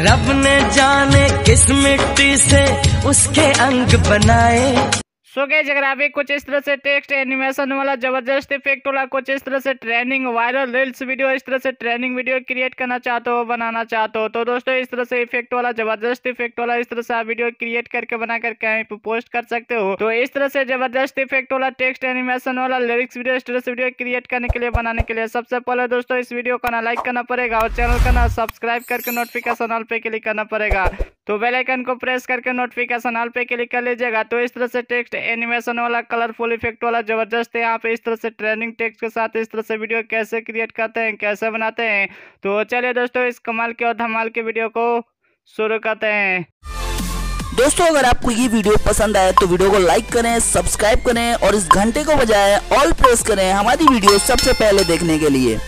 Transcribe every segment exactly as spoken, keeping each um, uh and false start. रब ने जाने किस मिट्टी से उसके अंग बनाए। तो गाइस अगर आप कुछ इस तरह से टेक्स्ट एनिमेशन वाला जबरदस्त इफेक्ट वाला कुछ इस तरह से ट्रेनिंग वायरल रील्स वीडियो इस तरह से ट्रेनिंग वीडियो क्रिएट करना चाहते हो, बनाना चाहते हो तो दोस्तों इस तरह से इफेक्ट वाला जबरदस्त इफेक्ट वाला इस तरह से आप वीडियो क्रिएट करके बना करके यहाँ पे पोस्ट कर सकते हो। तो इस तरह से जबरदस्त इफेक्ट वाला टेक्स्ट एनिमेशन वाला लिरिक्स वीडियो इस तरह से वीडियो क्रिएट करने के लिए बनाने के लिए सबसे पहले दोस्तों इस वीडियो को ना लाइक करना पड़ेगा और चैनल को ना सब्सक्राइब करके नोटिफिकेशन ऑल पे क्लिक करना पड़ेगा। तो बेल आइकन को प्रेस करके नोटिफिकेशन ऑल पे क्लिक कर लीजिएगा। तो इस तरह से टेक्स्ट एनिमेशन वाला कलरफुल इफेक्ट वाला जबरदस्त है यहाँ पे इस तरह से ट्रेनिंग टेक्स्ट के साथ इस तरह से वीडियो कैसे क्रिएट करते हैं, कैसे बनाते हैं। तो चलिए दोस्तों इस कमाल के और धमाल के वीडियो को शुरू करते हैं। दोस्तों अगर आपको ये वीडियो पसंद आए तो वीडियो को लाइक करें, सब्सक्राइब करें और इस घंटे को बजाय ऑल प्रेस करें हमारी वीडियो सबसे पहले देखने के लिए।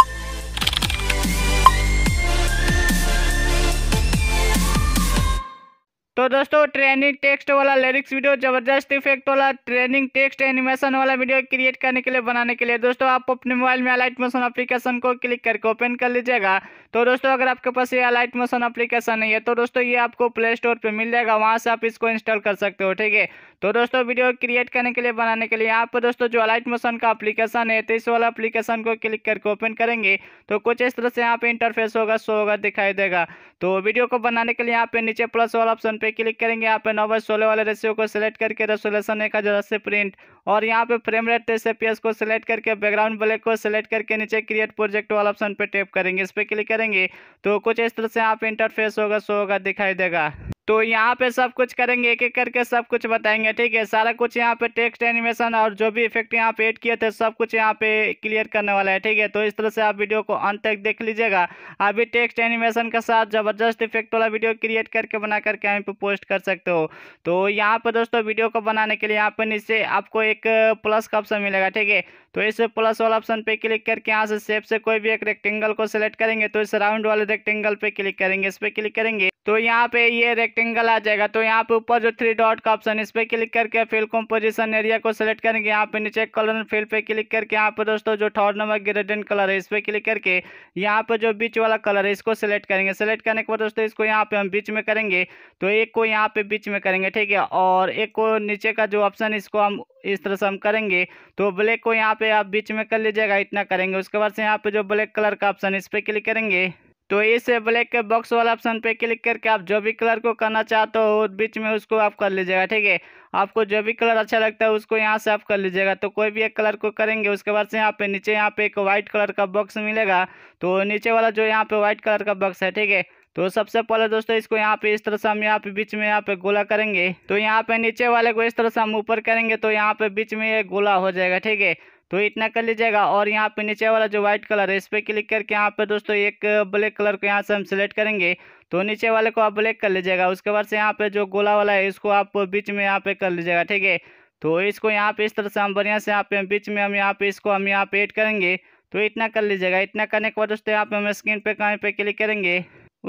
तो दोस्तों ट्रेनिंग टेक्स्ट वाला लिरिक्स वीडियो जबरदस्त इफेक्ट वाला ट्रेनिंग टेक्स्ट एनिमेशन वाला वीडियो क्रिएट करने के लिए बनाने के लिए दोस्तों आप अपने मोबाइल में अलाइट मोशन एप्लीकेशन को क्लिक करके ओपन कर लीजिएगा। तो दोस्तों अगर आपके पास ये अलाइट मोशन एप्लीकेशन नहीं है तो दोस्तों ये आपको प्ले स्टोर पर मिल जाएगा, वहाँ से आप इसको इंस्टॉल कर सकते हो। ठीक है, तो दोस्तों वीडियो क्रिएट करने के लिए बनाने के लिए यहाँ पर दोस्तों जो अलाइट मोशन का एप्लीकेशन है तो इस वाला एप्लीकेशन को क्लिक करके ओपन करेंगे तो कुछ इस तरह से यहाँ पे इंटरफेस होगा, शो होगा, दिखाई देगा। तो वीडियो को बनाने के लिए यहाँ पे नीचे प्लस वाला ऑप्शन पे क्लिक करेंगे, यहाँ पे नौ बाय सोलह वाले रेशियो को सिलेक्ट करके रेसोलेशन एक हज़ार अस्सी प्रिंट और यहाँ पे फ्रेम रेट तेईस एफपीएस को सिलेक्ट करके बैकग्राउंड ब्लैक को सिलेक्ट करके नीचे क्रिएट प्रोजेक्ट वाला ऑप्शन पे टैप करेंगे, इस पर क्लिक करेंगे तो कुछ इस तरह से यहाँ पे इंटरफेस होगा, शो होगा, दिखाई देगा। तो यहाँ पे सब कुछ करेंगे, एक एक करके सब कुछ बताएंगे। ठीक है, सारा कुछ यहाँ पे टेक्स्ट एनिमेशन और जो भी इफेक्ट यहाँ पे ऐड किए थे सब कुछ यहाँ पे क्लियर करने वाला है। ठीक है, तो इस तरह से आप वीडियो को अंत तक देख लीजिएगा। अभी टेक्स्ट एनिमेशन के साथ जबरदस्त इफेक्ट वाला वीडियो क्रिएट करके बना करके यहाँ पे पोस्ट कर सकते हो। तो यहाँ पर दोस्तों वीडियो को बनाने के लिए यहाँ पर नीचे आपको एक प्लस का ऑप्शन मिलेगा। ठीक है, तो इस प्लस वाला ऑप्शन पे क्लिक करके यहाँ से शेप से कोई भी एक रेक्टेंगल को सिलेक्ट करेंगे तो इस राउंड वाले रेक्टेंगल पे क्लिक करेंगे, इस पे क्लिक करेंगे तो यहाँ पे ये रेक्टेंगल आ जाएगा। तो यहाँ पे ऊपर जो थ्री डॉट का ऑप्शन इस पे क्लिक करके फिल कंपोजिशन एरिया को सिलेक्ट करेंगे, यहाँ पे नीचे कलर फील्ड पे क्लिक करके यहाँ पे दोस्तों जो थर्ड नंबर ग्रेडिएंट कलर है इस पे क्लिक करके यहाँ पे जो बीच वाला कलर है इसको सिलेक्ट करेंगे। सिलेक्ट करने के बाद दोस्तों इसको यहाँ पे हम बीच में करेंगे तो एक को यहाँ पे बीच में करेंगे। ठीक है, और एक को नीचे का जो ऑप्शन इसको हम इस तरह से हम करेंगे तो ब्लैक को यहाँ पे आप बीच में कर लीजिएगा, इतना करेंगे। उसके बाद से यहाँ पे जो ब्लैक कलर का ऑप्शन इस पे क्लिक करेंगे तो इस ब्लैक के बॉक्स वाला ऑप्शन पे क्लिक करके आप जो भी कलर को करना चाहते हो बीच में उसको आप कर लीजिएगा। ठीक है, आपको जो भी कलर अच्छा लगता है उसको यहाँ से आप कर लीजिएगा। तो कोई भी एक कलर को करेंगे, उसके बाद से यहाँ पे नीचे यहाँ पे एक व्हाइट कलर का बॉक्स मिलेगा तो नीचे वाला जो यहाँ पे व्हाइट कलर का बॉक्स है। ठीक है, तो सबसे पहले दोस्तों इसको यहाँ पे इस तरह से हम यहाँ पे बीच में यहाँ पे गोला करेंगे तो यहाँ पे नीचे वाले को इस तरह से हम ऊपर करेंगे तो यहाँ पे बीच में ये गोला हो जाएगा। ठीक है, तो इतना कर लीजिएगा और यहाँ पे नीचे वाला जो व्हाइट कलर है इस पर क्लिक करके यहाँ पे दोस्तों एक ब्लैक कलर को यहाँ से हम सिलेक्ट करेंगे तो नीचे वाले को आप ब्लैक कर लीजिएगा। उसके बाद से यहाँ पे जो गोला वाला है इसको आप बीच में यहाँ पे कर लीजिएगा। ठीक है, तो इसको यहाँ पे इस तरह से हम बढ़िया से यहाँ पे बीच में हम यहाँ पे इसको हम यहाँ पे एड करेंगे तो इतना कर लीजिएगा। इतना करने के बाद दोस्तों यहाँ पे हम स्क्रीन पे कहीं पे क्लिक करेंगे,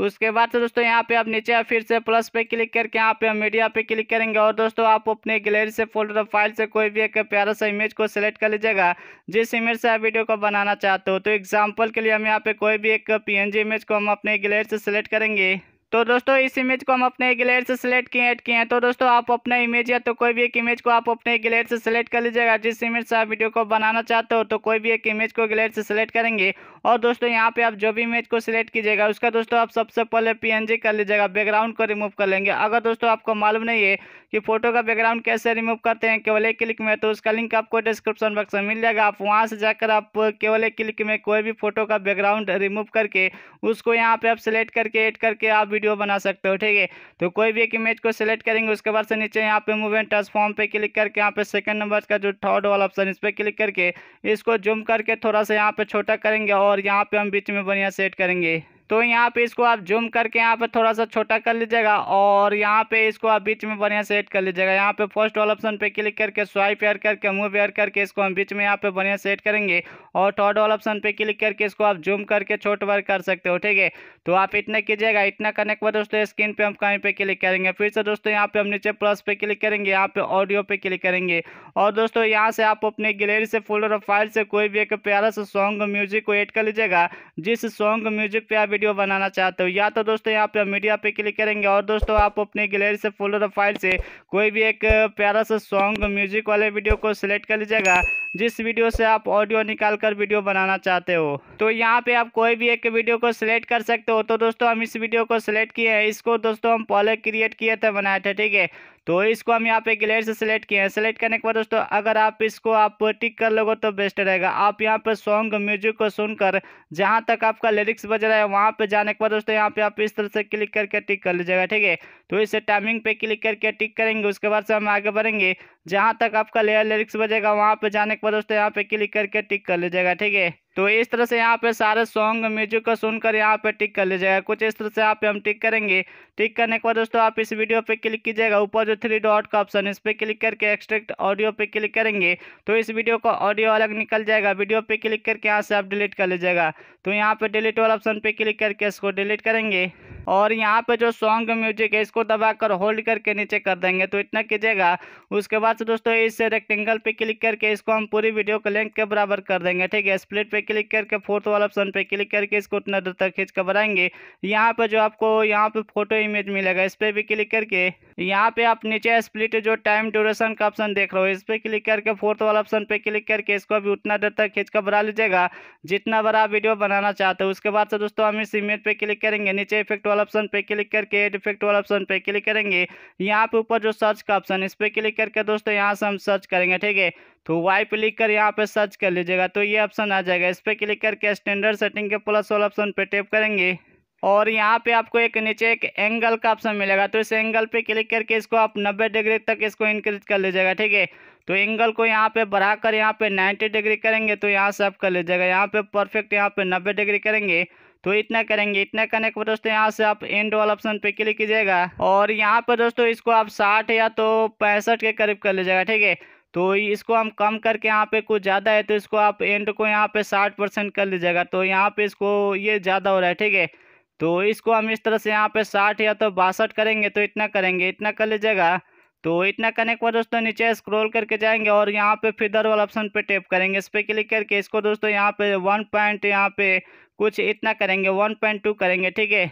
उसके बाद से दोस्तों यहाँ पे आप नीचे फिर से प्लस पे क्लिक करके यहाँ पे मीडिया पे क्लिक करेंगे और दोस्तों आप अपने गैलरी से फोल्डर फाइल से कोई भी एक प्यारा सा इमेज को सिलेक्ट कर लीजिएगा जिस इमेज से आप वीडियो को बनाना चाहते हो। तो एग्जांपल के लिए हम यहाँ पे कोई भी एक पीएनजी इमेज को हम अपने गैलरी से सिलेक्ट करेंगे। तो दोस्तों इस इमेज को हम अपने गैलरी से सिलेक्ट किए ऐड किए हैं तो दोस्तों आप अपना इमेज या तो कोई भी एक इमेज को आप अपने गैलरी से सिलेक्ट कर लीजिएगा जिस इमेज से आप वीडियो को बनाना चाहते हो। तो कोई भी एक इमेज को गैलरी से सिलेक्ट करेंगे और दोस्तों यहाँ पे आप जो भी इमेज को सिलेक्ट कीजिएगा उसका दोस्तों आप सबसे पहले पीएनजी कर लीजिएगा, बैकग्राउंड को रिमूव कर लेंगे। अगर दोस्तों आपको मालूम नहीं है कि फोटो का बैकग्राउंड कैसे रिमूव करते हैं केवल एक क्लिक में, तो उसका लिंक आपको डिस्क्रिप्शन बॉक्स में मिल जाएगा। आप वहाँ से जाकर आप केवल एक क्लिक में कोई भी फोटो का बैकग्राउंड रिमूव करके उसको यहाँ पे आप सिलेक्ट करके एड करके आप वीडियो बना सकते हो। ठीक है, तो कोई भी एक इमेज को सिलेक्ट करेंगे, उसके बाद से नीचे यहाँ पे मूव एंड ट्रांसफॉर्म पे क्लिक करके यहाँ पे सेकंड नंबर का जो थर्ड वाला ऑप्शन इस पे क्लिक करके इसको जूम करके थोड़ा सा यहाँ पे छोटा करेंगे और यहाँ पे हम बीच में बढ़िया सेट करेंगे। तो यहाँ पे इसको आप जूम करके यहाँ पे थोड़ा सा छोटा कर लीजिएगा और यहाँ पे इसको आप बीच में बढ़िया से ऐड कर लीजिएगा। यहाँ पे फर्स्ट वाला ऑप्शन पे क्लिक करके स्वाइप ऐड करके मूव ऐड करके इसको हम बीच में यहाँ पे बढ़िया से ऐड करेंगे और थर्ड वाला ऑप्शन पे क्लिक करके इसको आप जूम करके छोट वर्क कर सकते हो। ठीक है, तो आप इतना कीजिएगा। इतना करने के बाद दोस्तों स्क्रीन पर हम कहीं पर क्लिक करेंगे, फिर से दोस्तों यहाँ पे हम नीचे प्लस पे क्लिक करेंगे, यहाँ पे ऑडियो पे क्लिक करेंगे और दोस्तों यहाँ से आप अपने गैलरी से फोल्डर और फाइल से कोई भी एक प्यारा सा सॉन्ग म्यूजिक को ऐड कर लीजिएगा जिस सॉन्ग म्यूजिक पे आप वीडियो बनाना चाहते हो, या तो दोस्तों यहाँ पे मीडिया पे क्लिक करेंगे और दोस्तों आप अपने गैलरी से फोल्डर फाइल से कोई भी एक प्यारा सा सॉन्ग म्यूजिक वाले वीडियो को सिलेक्ट कर लीजिएगा जिस वीडियो से आप ऑडियो निकाल कर वीडियो बनाना चाहते हो। तो यहाँ पे आप कोई भी एक वीडियो को सिलेक्ट कर सकते हो। तो दोस्तों हम इस वीडियो को सिलेक्ट किए हैं, इसको दोस्तों हम पहले क्रिएट किए थे, बनाए थे, ठीक है। तो इसको हम यहाँ पे गैलरी से सिलेक्ट किए हैं। सिलेक्ट करने के बाद दोस्तों अगर आप इसको आप टिक कर लोगे तो बेस्ट रहेगा। आप यहाँ पे सॉन्ग म्यूजिक को सुनकर जहाँ तक आपका लिरिक्स बज रहा है वहाँ पे जाने के बाद दोस्तों यहाँ पे आप इस तरह से क्लिक करके टिक कर लीजिएगा, ठीक है। तो इसे टाइमिंग पे क्लिक करके टिक करेंगे, उसके बाद से हम आगे बढ़ेंगे, जहाँ तक आपका लिरिक्स बजेगा वहाँ पे जाने के बाद दोस्तों यहाँ पे क्लिक करके टिक कर लीजिएगा, ठीक है। तो इस तरह से यहाँ पे सारे सॉन्ग म्यूजिक को सुनकर यहाँ पे टिक कर लीजिएगा। कुछ इस तरह से यहाँ पे हम टिक करेंगे। टिक करने के बाद दोस्तों आप इस वीडियो पे क्लिक कीजिएगा, ऊपर जो थ्री डॉट का ऑप्शन इस पे क्लिक करके एक्सट्रैक्ट ऑडियो पे क्लिक करेंगे तो इस वीडियो का ऑडियो अलग निकल जाएगा। वीडियो पे क्लिक करके यहाँ से आप डिलीट कर लीजिएगा। तो यहाँ पे डिलीट वाला ऑप्शन पे क्लिक करके इसको डिलीट करेंगे और यहाँ पे जो सॉन्ग म्यूजिक है इसको दबाकर होल्ड करके नीचे कर देंगे। तो इतना कीजिएगा। उसके बाद से दोस्तों इस रेक्टेंगल पे क्लिक करके इसको हम पूरी वीडियो को लेंथ के बराबर कर देंगे, ठीक है। स्प्लिट पे क्लिक करके फोर्थ वाला ऑप्शन पे क्लिक करके इसको उतना दूर तक खींच कर बनाएंगे। यहाँ पे जो आपको यहाँ पे फोटो इमेज मिलेगा इस पर भी क्लिक करके यहाँ पे आप नीचे स्प्लिट जो टाइम ड्यूरेशन का ऑप्शन देख रहे हो इस पर क्लिक करके फोर्थ वाला ऑप्शन पे क्लिक करके इसको भी उतना देर तक खींच कर बना लीजिएगा जितना बड़ा वीडियो बनाना चाहते हो। उसके बाद से दोस्तों हम इस इमेज पे क्लिक करेंगे, नीचे इफेक्ट वाला ऑप्शन पे क्लिक करके एड इफेक्ट वाला ऑप्शन पे क्लिक करेंगे। यहाँ पे ऊपर जो सर्च का ऑप्शन इस पर क्लिक करके दोस्तों यहाँ से हम सर्च करेंगे, ठीक है। तो वाई पे लिख कर यहाँ पे सर्च कर लीजिएगा तो ये ऑप्शन आ जाएगा। इस पर क्लिक करके स्टैंडर्ड सेटिंग के प्लस वाला ऑप्शन पे टैप करेंगे और यहाँ पे आपको एक नीचे एक एंगल का ऑप्शन मिलेगा। तो इस एंगल पे क्लिक करके इसको आप नब्बे डिग्री तक इसको इंक्रीज कर लीजिएगा, ठीक है। तो एंगल को यहाँ पे बढ़ाकर यहाँ पे नाइन्टी डिग्री करेंगे तो यहाँ से आप कर लीजिएगा। यहाँ पे परफेक्ट यहाँ पे नब्बे डिग्री करेंगे। तो इतना करेंगे। इतना करने के बाद दोस्तों यहाँ से आप एंड वाला ऑप्शन पे क्लिक कीजिएगा और यहाँ पर दोस्तों इसको आप साठ या तो पैंसठ के करीब कर लीजिएगा, ठीक है। तो इसको हम कम करके यहाँ पे कुछ ज़्यादा है तो इसको आप एंड को यहाँ पे साठ परसेंट कर लीजिएगा। तो यहाँ पे इसको ये ज़्यादा हो रहा है, ठीक है। तो इसको हम इस तरह से यहाँ पे साठ या तो बासठ करेंगे। तो इतना करेंगे। इतना कर लीजिएगा। तो इतना करने के बाद दोस्तों नीचे स्क्रॉल करके जाएंगे और यहाँ पे फिदर वाला ऑप्शन पे टैप करेंगे। इस पर क्लिक करके इसको दोस्तों यहाँ पे वन पॉइंट यहाँ पे कुछ इतना करेंगे, वन पॉइंट टू करेंगे, ठीक है।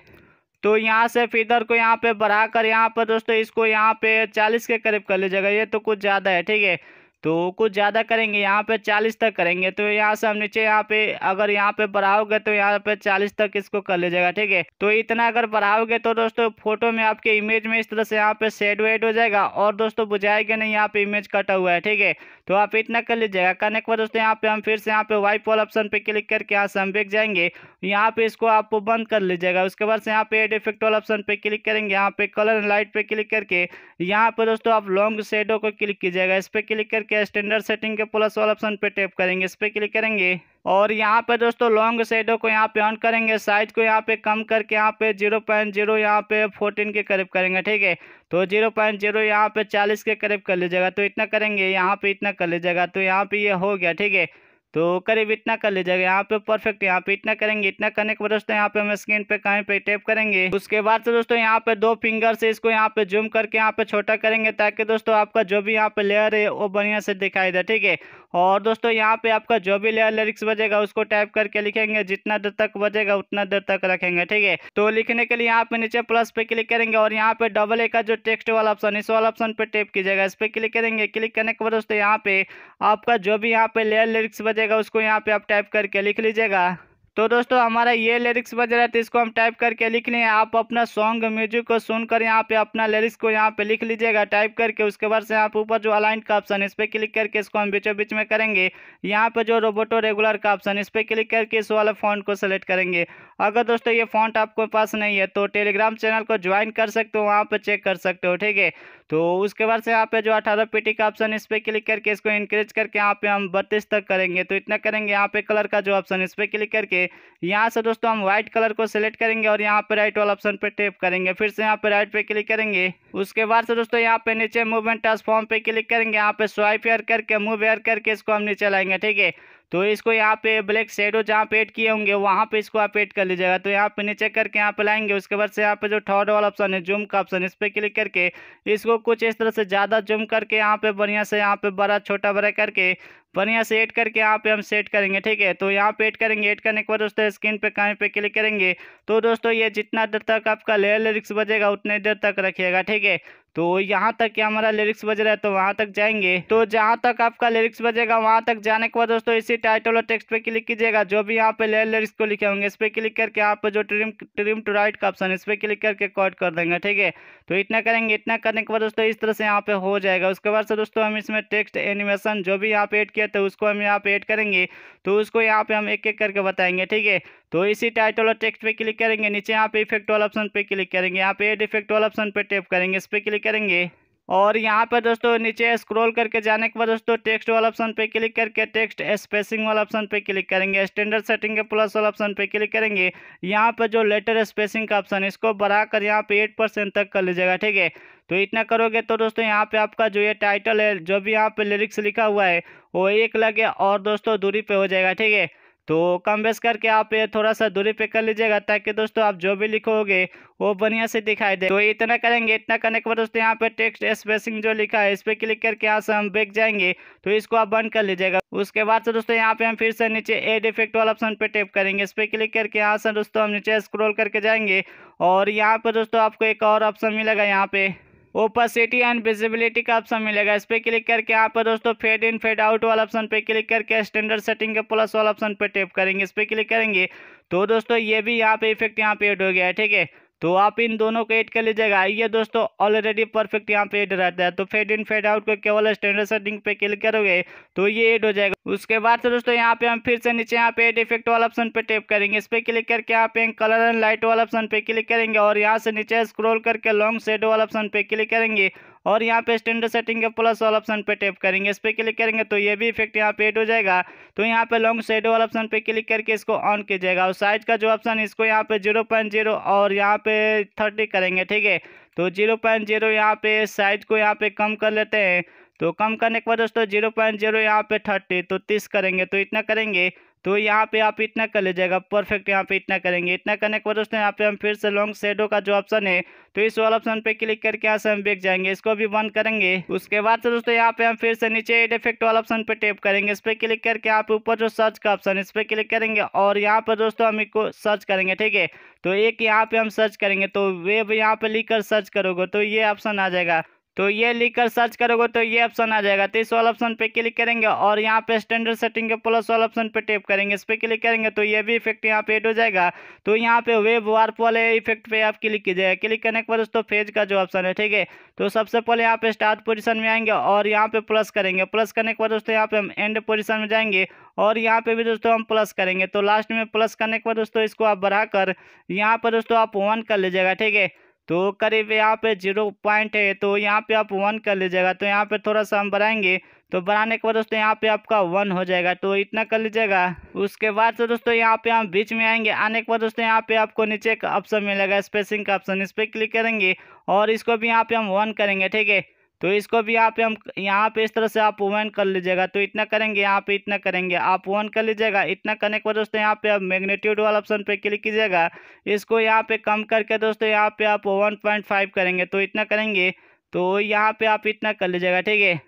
तो यहाँ से फिदर को यहाँ पे बढ़ाकर यहाँ पर दोस्तों इसको यहाँ पे चालीस के करीब कर लीजिएगा। ये तो कुछ ज़्यादा है, ठीक है। तो कुछ ज़्यादा करेंगे। यहाँ पे चालीस तक करेंगे। तो यहाँ से हम नीचे यहाँ पे अगर यहाँ पे बढ़ाओगे तो यहाँ पे चालीस तक इसको कर लीजिएगा, ठीक है। तो इतना अगर बढ़ाओगे तो दोस्तों फोटो में आपके इमेज में इस तरह से यहाँ पे शेड वेड हो जाएगा और दोस्तों बुझाएगा नहीं, यहाँ पे इमेज कटा हुआ है, ठीक है। तो आप इतना कर लीजिएगा। करने के बाद दोस्तों यहाँ पे हम फिर से यहाँ पे वाइप वाला ऑप्शन पे क्लिक करके यहाँ से हम बैक जाएंगे। यहाँ पे इसको आप बंद कर लीजिएगा। उसके बाद से यहाँ पे एड इफेक्ट वाला ऑप्शन पे क्लिक करेंगे। यहाँ पे कलर एंड लाइट पे क्लिक करके यहाँ पे दोस्तों आप लॉन्ग शेडो को क्लिक कीजिएगा। इस पे क्लिक करके स्टैंडर्ड सेटिंग के प्लस वाला ऑप्शन पे टैप करेंगे। इस पे क्लिक करेंगे और यहाँ पे दोस्तों लॉन्ग शेडो को यहाँ पे ऑन करेंगे। साइज को यहाँ पे कम करके यहाँ पे जीरो पॉइंट जीरो यहाँ पे फोर्टीन के करीब करेंगे, ठीक है। तो जीरो पॉइंट जीरो यहाँ पे चालीस के करीब कर लीजिएगा। तो इतना करेंगे। यहाँ पे इतना कर लीजिएगा। तो यहाँ पे ये हो गया, ठीक है। तो करीब इतना कर लीजिएगा। यहाँ पे परफेक्ट यहाँ पे इतना करेंगे। इतना करने के बाद दोस्तों यहाँ पे हम स्क्रीन पे कहीं पे टैप करेंगे। उसके बाद से दोस्तों यहाँ पे दो फिंगर से इसको यहाँ पे जूम करके यहाँ पे छोटा करेंगे ताकि दोस्तों आपका जो भी यहाँ पे लेयर है वो बढ़िया से दिखाई दे, ठीक है। और दोस्तों यहाँ पे आपका जो भी लेयर लिरिक्स बजेगा उसको टाइप करके लिखेंगे। जितना देर तक बजेगा उतना देर तक रखेंगे, ठीक है। तो लिखने के लिए यहाँ पे नीचे प्लस पे क्लिक करेंगे और यहाँ पे डबल ए का जो टेक्स्ट वाला ऑप्शन इस वाला ऑप्शन पे टैप कीजिएगा। इस पे क्लिक करेंगे। क्लिक करने के बाद दोस्तों यहाँ पे आपका जो भी यहाँ पे लेयर लिरिक्स बजेगा उसको यहाँ पे आप टाइप करके लिख लीजिएगा। तो दोस्तों हमारा ये लिरिक्स बज रहा है तो इसको हम टाइप करके लिख लें। आप अपना सॉन्ग म्यूजिक को सुनकर यहाँ पे अपना लिरिक्स को यहाँ पे लिख लीजिएगा टाइप करके। उसके बाद से यहाँ पे ऊपर जो अलाइन का ऑप्शन इस पर क्लिक करके इसको हम बीचों बीच में करेंगे। यहाँ पे जो रोबोटो रेगुलर का ऑप्शन इस पर क्लिक करके इस वाला फॉन्ट को सेलेक्ट करेंगे। अगर दोस्तों ये फॉन्ट आपके पास नहीं है तो टेलीग्राम चैनल को ज्वाइन कर सकते हो, वहाँ पर चेक कर सकते हो, ठीक है। तो उसके बाद से यहाँ पे जो अठारह पीटी का ऑप्शन इस पर क्लिक करके इसको इंक्रीज करके यहाँ पे हम बत्तीस तक करेंगे। तो इतना करेंगे। यहाँ पे कलर का जो ऑप्शन इस पर क्लिक करके यहाँ से दोस्तों हम व्हाइट कलर को सिलेक्ट करेंगे और यहाँ पे राइट वाला ऑप्शन पे टैप करेंगे। फिर से यहाँ पे राइट पे क्लिक करेंगे। उसके बाद से दोस्तों यहाँ पे नीचे मूवमेंट ट्रांसफॉर्म पे क्लिक करेंगे। यहाँ पे स्वाइप एयर करके मूव एयर करके इसको हम नीचे लाएंगे, ठीक है। तो इसको यहाँ पे ब्लैक शेडो जहाँ पे एड किए होंगे वहाँ पे इसको आप एड कर लीजिएगा। तो यहाँ पे नीचे करके यहाँ पे लाएंगे, उसके बाद से यहाँ पे जो थर्ड वाला ऑप्शन है जूम का ऑप्शन, इस पर क्लिक करके इसको कुछ इस तरह से ज़्यादा जूम करके यहाँ पे बढ़िया से यहाँ पे बड़ा छोटा बड़ा करके बढ़िया से एड करके यहाँ पे हम सेट करेंगे। ठीक है, तो यहाँ पे एड करेंगे। एड करने के बाद दोस्तों स्क्रीन पे कहीं पे क्लिक करेंगे। तो दोस्तों ये जितना देर तक आपका लिरिक्स बजेगा उतने देर तक रखिएगा। ठीक है, तो यहाँ तक कि हमारा लिरिक्स बज रहा है तो वहाँ तक जाएंगे। तो जहाँ तक आपका लिरिक्स बजेगा वहाँ तक जाने के बाद दोस्तों इसी टाइटल और टेक्स्ट पे क्लिक कीजिएगा, जो भी यहाँ पे लिरिक्स को लिखे होंगे इस पर क्लिक करके यहाँ पे जो ट्रिम ट्रिम टू राइट का ऑप्शन इस पर क्लिक करके कट कर देंगे। ठीक है, तो इतना करेंगे। इतना करने के बाद दोस्तों इस तरह से यहाँ पे हो जाएगा। उसके बाद से दोस्तों हम इसमें टेक्स्ट एनिमेशन जो भी यहाँ पे एड किया तो उसको हम यहाँ पे एड करेंगे, तो उसको यहाँ पे हम एक एक करके बताएंगे। ठीक है, तो इसी टाइटल और टेक्स्ट पे क्लिक करेंगे, नीचे यहाँ पे इफेक्ट वाला ऑप्शन पे क्लिक करेंगे, यहाँ पे एड इफेक्ट वाला ऑप्शन पे टैप करेंगे, इस पे क्लिक करेंगे। और यहाँ पर दोस्तों नीचे स्क्रॉल करके जाने के बाद दोस्तों टेक्स्ट वाला ऑप्शन पे क्लिक करके टेक्स्ट स्पेसिंग वाला ऑप्शन पे क्लिक करेंगे, स्टैंडर्ड सेटिंग के प्लस वाला ऑप्शन पे क्लिक करेंगे। यहाँ पर जो लेटर स्पेसिंग का ऑप्शन है इसको बढ़ाकर यहाँ पे एट परसेंट तक कर लीजिएगा। ठीक है, तो इतना करोगे तो दोस्तों यहाँ पे आपका जो ये टाइटल है जो भी यहाँ पे लिरिक्स लिखा हुआ है वो एक लगे और दोस्तों दूरी पे हो जाएगा। ठीक है, तो कम बेस करके आप ये थोड़ा सा दूरी पे कर लीजिएगा ताकि दोस्तों आप जो भी लिखोगे वो बढ़िया से दिखाई दे। तो इतना करेंगे। इतना करने के बाद दोस्तों यहाँ पे टेक्स्ट स्पेसिंग जो लिखा है इस पर क्लिक करके यहाँ से हम बैक जाएंगे, तो इसको आप बंद कर लीजिएगा। उसके बाद से दोस्तों यहाँ पे हम फिर से नीचे एड इफेक्ट वाला ऑप्शन पे टैप करेंगे, इस पर क्लिक करके यहाँ से दोस्तों हम नीचे स्क्रोल करके जाएंगे और यहाँ पर दोस्तों आपको एक और ऑप्शन मिलेगा, यहाँ पे ओपेसिटी एंड विजिबिलिटी का ऑप्शन मिलेगा। इस पर क्लिक करके यहाँ पर दोस्तों फेड इन फेड आउट वाला ऑप्शन पे क्लिक करके स्टैंडर्ड सेटिंग के प्लस वाला ऑप्शन पे टैप करेंगे, इस पर क्लिक करेंगे। तो दोस्तों ये भी यहाँ पे इफेक्ट यहाँ पे ऐड हो गया है। ठीक है, तो आप इन दोनों को ऐड कर लीजिएगा। ये दोस्तों ऑलरेडी परफेक्ट यहाँ पे ऐड रहता है, तो फेड इन फेड आउट को केवल स्टैंडर्ड सेटिंग पे क्लिक करोगे तो ये ऐड हो जाएगा। उसके बाद से दोस्तों यहाँ पे हम फिर से नीचे यहाँ पे एड इफेक्ट वाला ऑप्शन पे टैप करेंगे, इस पर क्लिक करके यहाँ पे कलर एंड लाइट वाला ऑप्शन पे क्लिक करेंगे और यहाँ से नीचे स्क्रोल करके लॉन्ग शेडो वाला ऑप्शन पे क्लिक करेंगे और यहाँ पे स्टैंडर्ड सेटिंग के प्लस वाला ऑप्शन पे टैप करेंगे, इस पर क्लिक करेंगे। तो ये भी इफेक्ट यहाँ पे ऐड हो जाएगा। तो यहाँ पे लॉन्ग शेडो वाला ऑप्शन पे क्लिक करके इसको ऑन कीजिएगा और साइज का जो ऑप्शन है इसको यहाँ पे जीरो पॉइंट जीरो और यहाँ पे थर्टी करेंगे। ठीक है, तो जीरो पॉइंट जीरो यहाँ पे साइज को यहाँ पे कम कर लेते हैं। तो कम करने के बाद दोस्तों जीरो पॉइंट जीरो यहाँ पे थर्टी तो तीस करेंगे। तो इतना करेंगे। तो यहाँ पे आप इतना कर लीजिएगा, परफेक्ट यहाँ पे इतना करेंगे। इतना करने के बाद दोस्तों यहाँ पे हम फिर से लॉन्ग शेडो का जो ऑप्शन है तो इस वाला ऑप्शन पे क्लिक करके यहाँ से हम बैक जाएंगे, इसको भी बंद करेंगे। उसके बाद से दोस्तों यहाँ पे हम फिर से नीचे एड इफेक्ट वाला ऑप्शन पे टैप करेंगे, इस पर क्लिक करके यहाँ पे ऊपर जो सर्च का ऑप्शन है इस पर क्लिक करेंगे और यहाँ पर दोस्तों हम इसको सर्च करेंगे। ठीक है, तो एक यहाँ पे हम सर्च करेंगे, तो वेब यहाँ पे लिख कर सर्च करोगे तो ये ऑप्शन आ जाएगा। तो ये लिखकर सर्च करोगे तो ये ऑप्शन आ जाएगा। तो इस वाला ऑप्शन पे क्लिक करेंगे और यहाँ पे स्टैंडर्ड सेटिंग के प्लस वाला ऑप्शन पे टैप करेंगे, इस पर क्लिक करेंगे। तो ये भी इफेक्ट यहाँ पे ऐड हो जाएगा। तो यहाँ पे वेब वार्प वाले इफेक्ट पे आप क्लिक कीजिएगा। क्लिक करने के बाद दोस्तों फेज का जो ऑप्शन है, ठीक है, तो सबसे पहले यहाँ पे स्टार्ट पोजिशन में आएंगे और यहाँ पे प्लस करेंगे। प्लस करने के बाद दोस्तों यहाँ पे हम एंड पोजिशन में जाएंगे और यहाँ पे भी दोस्तों हम प्लस करेंगे। तो लास्ट में प्लस करने के बाद दोस्तों इसको आप बढ़ाकर यहाँ पर दोस्तों आप वन कर लीजिएगा। ठीक है, तो करीब यहाँ पे जीरो पॉइंट है तो यहाँ पे आप वन कर लीजिएगा। तो यहाँ पे थोड़ा सा हम बढ़ाएंगे, तो बढ़ाने के बाद दोस्तों यहाँ पे आपका वन हो जाएगा। तो इतना कर लीजिएगा। उसके बाद से दोस्तों यहाँ पे हम बीच में आएंगे। आने के बाद दोस्तों यहाँ पे आपको नीचे एक ऑप्शन मिलेगा स्पेसिंग का ऑप्शन, इस पर क्लिक करेंगे और इसको भी यहाँ पे हम वन करेंगे। ठीक है, तो इसको भी यहाँ पे हम यहाँ पे इस तरह से आप वन कर लीजिएगा। तो इतना करेंगे, यहाँ पे इतना करेंगे, आप वन कर लीजिएगा। इतना करने के बाद दोस्तों यहाँ पे आप मैग्नीट्यूड वाला ऑप्शन पे क्लिक कीजिएगा, इसको यहाँ पे कम करके दोस्तों यहाँ पे आप वन पॉइंट फाइव करेंगे। तो इतना करेंगे। तो यहाँ पे आप इतना कर लीजिएगा। ठीक है,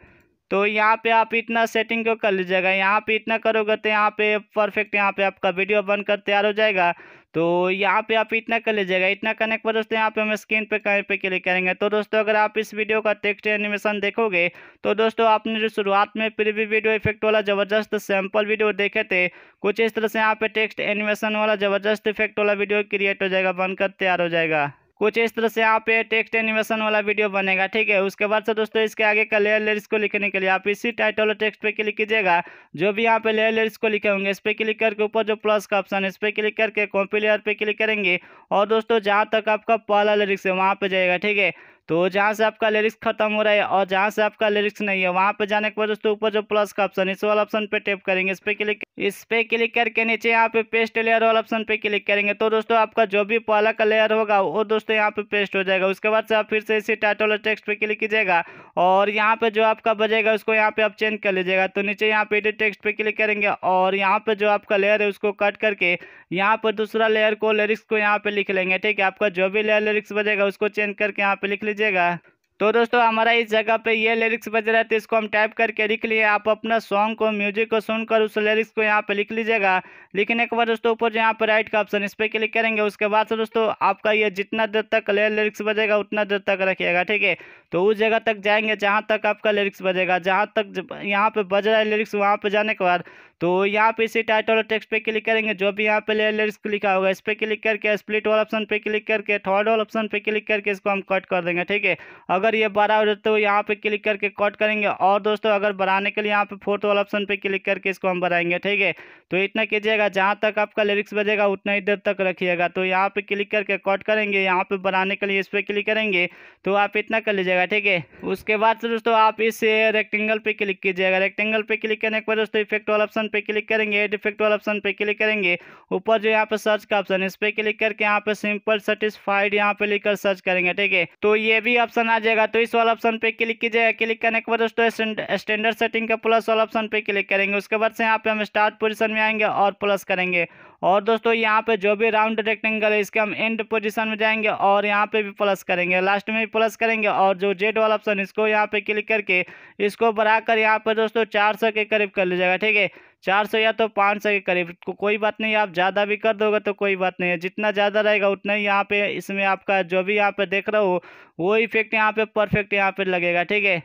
तो यहाँ पे आप इतना सेटिंग को कर लीजिएगा। यहाँ पे इतना करोगे तो यहाँ पे परफेक्ट यहाँ पे आपका वीडियो बनकर तैयार हो जाएगा। तो यहाँ पे आप इतना कर लीजिएगा। इतना करने के बाद दोस्तों यहाँ पे हम स्क्रीन पे कहीं पे क्लिक करेंगे। तो दोस्तों अगर आप इस वीडियो का टेक्स्ट एनिमेशन देखोगे तो दोस्तों आपने जो शुरुआत में प्रीव्यू वीडियो इफेक्ट वाला ज़बरदस्त सैम्पल वीडियो देखे थे, कुछ इस तरह से यहाँ पे टेक्स्ट एनिमेशन वाला ज़बरदस्त इफेक्ट वाला वीडियो क्रिएट हो जाएगा, बनकर तैयार हो जाएगा। कुछ इस तरह से यहाँ पे टेक्स्ट एनिमेशन वाला वीडियो बनेगा। ठीक है, उसके बाद से दोस्तों इसके आगे का लेयर लिरिक्स को लिखने के लिए आप इसी टाइटल और टेक्स्ट पे क्लिक कीजिएगा, जो भी यहाँ पे लेयर लिरिक्स को लिखे होंगे इस पर क्लिक करके ऊपर जो प्लस का ऑप्शन है इस पर क्लिक करके कॉपी लेयर पे क्लिक करेंगे और दोस्तों जहाँ तक आपका पहला लिरिक्स है वहाँ पर जाएगा। ठीक है, तो जहाँ से आपका लिरिक्स खत्म हो रहा है और जहाँ से आपका लिरिक्स नहीं है वहाँ पे जाने के बाद दोस्तों ऊपर जो प्लस का ऑप्शन है इस वाला ऑप्शन पे टैप करेंगे, इस पे क्लिक इस पे क्लिक करके नीचे यहाँ पे पेस्ट लेयर वाला ऑप्शन पे क्लिक करेंगे तो दोस्तों आपका जो भी पहला का लेयर होगा वो दोस्तों यहाँ पे पेस्ट हो जाएगा। उसके बाद से आप फिर से इसी टाइटल और टेक्स्ट पे क्लिक कीजिएगा और यहाँ पे जो आपका बजेगा उसको यहाँ पे आप चेंज कर लीजिएगा। तो नीचे यहाँ पे एडिट टेक्स्ट पे क्लिक करेंगे और यहाँ पे जो आपका लेयर है उसको कट करके यहाँ पर दूसरा लेयर को लिरिक्स को यहाँ पे लिख लेंगे। ठीक है, आपका जो भी लेयर लिरिक्स बजेगा उसको चेंज करके यहाँ पे लिख लीजिएगा। तो दोस्तों हमारा इस जगह पे ये लिरिक्स बज रहा था, इसको हम टाइप करके लिख लिए। आप अपना सॉन्ग को म्यूजिक को सुनकर उस लिरिक्स को यहाँ पे लिख लीजिएगा। लिखने के बाद दोस्तों ऊपर यहाँ पर राइट का ऑप्शन इस पर क्लिक करेंगे। उसके बाद से दोस्तों आपका ये जितना देर तक लिरिक्स बजेगा उतना देर तक रखिएगा। ठीक है, तो उस जगह तक जाएंगे जहाँ तक आपका लिरिक्स बजेगा। जहाँ तक यहाँ पर बज रहा है लिरिक्स वहाँ पर जाने के बाद तो यहाँ पे इसी टाइटल और टेक्स्ट पे क्लिक करेंगे, जो भी यहाँ पे लिरिक्स लिखा होगा इस पे क्लिक करके स्प्लिट वाला ऑप्शन पे क्लिक करके थर्ड वाला ऑप्शन पे क्लिक करके इसको हम कट कर देंगे। ठीक है, अगर ये बड़ा हो जाता है तो यहाँ पे क्लिक करके कट करेंगे और दोस्तों अगर बढ़ाने के लिए यहाँ पे फोर्थ वाला ऑप्शन पे क्लिक करके इसको हम बढ़ाएंगे। ठीक है, तो इतना कीजिएगा, जहाँ तक आपका लिरिक्स बजेगा उतना ही देर तक रखिएगा। तो यहाँ पे क्लिक करके कट करेंगे, यहाँ पे बढ़ाने के लिए इस पर क्लिक करेंगे, तो आप इतना कर लीजिएगा। ठीक है, उसके बाद से दोस्तों आप इस रेक्टेंगल पे क्लिक कीजिएगा। रेक्टेंगल पे क्लिक करने के बाद दोस्तों इफेक्ट वाला ऑप्शन पे क्लिक करेंगे, एड इफेक्ट वाला ऑप्शन पे क्लिक करेंगे, ऊपर जो यहाँ पे सर्च का ऑप्शन इस पे क्लिक करके यहाँ पे सिंपल सेटिस्फाइड यहाँ पे लिखकर सर्च करेंगे। ठीक है, तो ये भी ऑप्शन आ जाएगा। तो इस वाला ऑप्शन पे क्लिक कीजिएगा। क्लिक करने के बाद दोस्तों स्टैंडर्ड सेटिंग का प्लस वाला ऑप्शन पे क्लिक करेंगे। उसके बाद से यहाँ पे हम स्टार्ट पोजिशन में आएंगे और प्लस करेंगे और दोस्तों यहाँ पे जो भी राउंड रेक्टेंगल है इसके हम एंड पोजीशन में जाएंगे और यहाँ पे भी प्लस करेंगे, लास्ट में भी प्लस करेंगे और जो जेड वाला ऑप्शन इसको यहाँ पे क्लिक करके इसको बढ़ाकर यहाँ पे दोस्तों चार सौ के करीब कर लीजिएगा। ठीक है, चार सौ या तो पाँच सौ के करीब, को, कोई बात नहीं, आप ज़्यादा भी कर दोगे तो कोई बात नहीं है। जितना ज़्यादा रहेगा उतना ही यहाँ पे इसमें आपका जो भी यहाँ पे देख रहे हो वो इफेक्ट यहाँ पे परफेक्ट यहाँ पे लगेगा। ठीक है,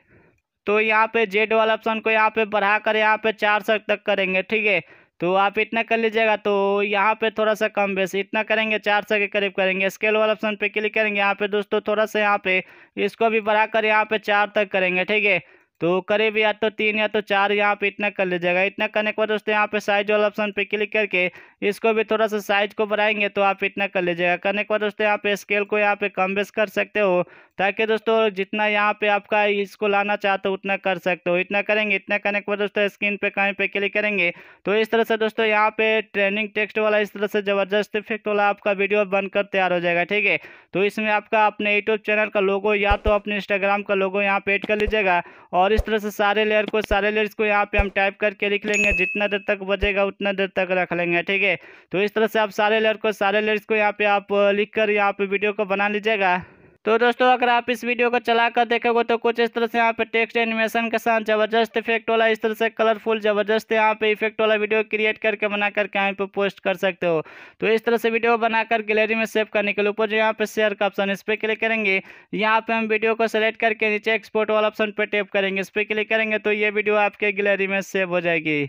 तो यहाँ पे जेड वाला ऑप्शन को यहाँ पे बढ़ाकर यहाँ पे चार सौ तक करेंगे। ठीक है, तो आप इतना कर लीजिएगा। तो यहाँ पे थोड़ा सा कम बेस इतना करेंगे, चार सौ के करीब करेंगे। स्केल वाला ऑप्शन पे क्लिक करेंगे, यहाँ पे दोस्तों थोड़ा सा यहाँ पे इसको भी बढ़ाकर यहाँ पे चार तक करेंगे। ठीक है, तो करीब या तो तीन या तो चार यहाँ पे इतना कर लीजिएगा। इतना करने के बाद दोस्तों यहाँ पे साइज वाला ऑप्शन पे क्लिक करके इसको भी थोड़ा सा साइज को बढ़ाएंगे, तो आप इतना कर लीजिएगा। करने के बाद दोस्तों यहाँ पे स्केल को यहाँ पे कम बेस कर सकते हो, ताकि दोस्तों जितना यहाँ पे आपका इसको लाना चाहते हो उतना कर सकते हो। इतना करेंगे, इतना करने के बाद दोस्तों स्क्रीन पे कहीं पे क्लिक करेंगे। तो इस तरह से दोस्तों यहाँ पे ट्रेंडिंग टेक्स्ट वाला इस तरह से जबरदस्त इफेक्ट वाला आपका वीडियो बनकर तैयार हो जाएगा। ठीक है, तो इसमें आपका अपने यूट्यूब चैनल का लोगो या तो अपने इंस्टाग्राम का लोगो यहाँ पे एड कर लीजिएगा और इस तरह से सारे लेयर को सारे लेयर्स को यहाँ पे हम टाइप करके लिख लेंगे। जितना देर तक बजेगा उतना देर तक रख लेंगे। ठीक है, तो इस तरह से आप सारे लेयर को सारे लेयर्स को यहाँ पे आप लिख कर यहाँ पे वीडियो को बना लीजिएगा। तो दोस्तों अगर आप इस वीडियो को चला कर देखोगे तो कुछ इस तरह से यहाँ पे टेक्स्ट एनिमेशन के साथ जबरदस्त इफेक्ट वाला इस तरह से कलरफुल जबरदस्त यहाँ पे इफेक्ट वाला वीडियो क्रिएट करके बना करके यहाँ पे पोस्ट कर सकते हो। तो इस तरह से वीडियो बनाकर गैलरी में सेव करने के लिए ऊपर जो यहाँ पे शेयर का ऑप्शन इस पर क्लिक करेंगे। यहाँ पे हम वीडियो को सेलेक्ट करके नीचे एक्सपोर्ट वाला ऑप्शन पर टैप करेंगे, इस पर क्लिक करेंगे, तो ये वीडियो आपके गैलरी में सेव हो जाएगी।